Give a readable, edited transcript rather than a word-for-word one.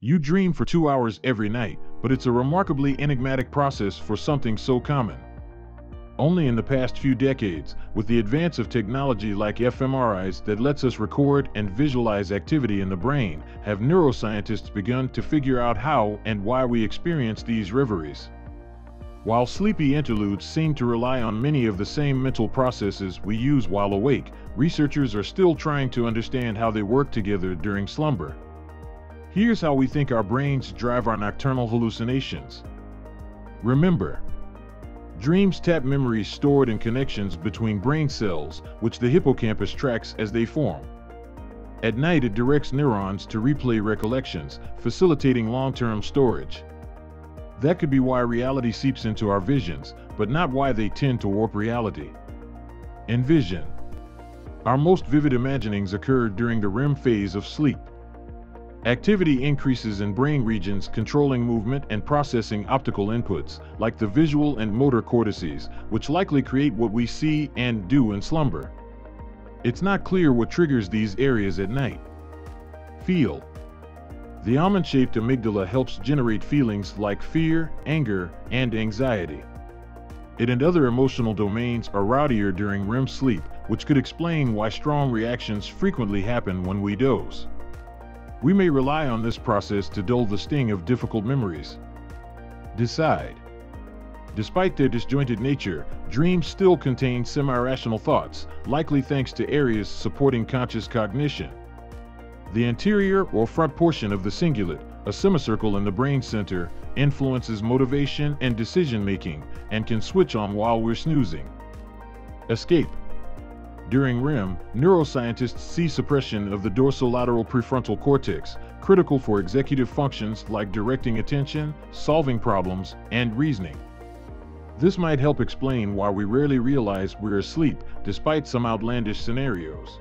You dream for 2 hours every night, but it's a remarkably enigmatic process for something so common. Only in the past few decades, with the advance of technology like fMRIs that lets us record and visualize activity in the brain, have neuroscientists begun to figure out how and why we experience these reveries. While sleepy interludes seem to rely on many of the same mental processes we use while awake, researchers are still trying to understand how they work together during slumber. Here's how we think our brains drive our nocturnal hallucinations. Remember, dreams tap memories stored in connections between brain cells, which the hippocampus tracks as they form. At night, it directs neurons to replay recollections, facilitating long-term storage. That could be why reality seeps into our visions, but not why they tend to warp reality. Envision. Our most vivid imaginings occur during the REM phase of sleep. Activity increases in brain regions controlling movement and processing optical inputs, like the visual and motor cortices, which likely create what we see and do in slumber. It's not clear what triggers these areas at night. Feel. The almond-shaped amygdala helps generate feelings like fear, anger, and anxiety. It and other emotional domains are rowdier during REM sleep, which could explain why strong reactions frequently happen when we doze. We may rely on this process to dull the sting of difficult memories. Decide. Despite their disjointed nature, dreams still contain semi-rational thoughts, likely thanks to areas supporting conscious cognition. The anterior or front portion of the cingulate, a semicircle in the brain center, influences motivation and decision-making and can switch on while we're snoozing. Escape. During REM, neuroscientists see suppression of the dorsolateral prefrontal cortex, critical for executive functions like directing attention, solving problems, and reasoning. This might help explain why we rarely realize we're asleep, despite some outlandish scenarios.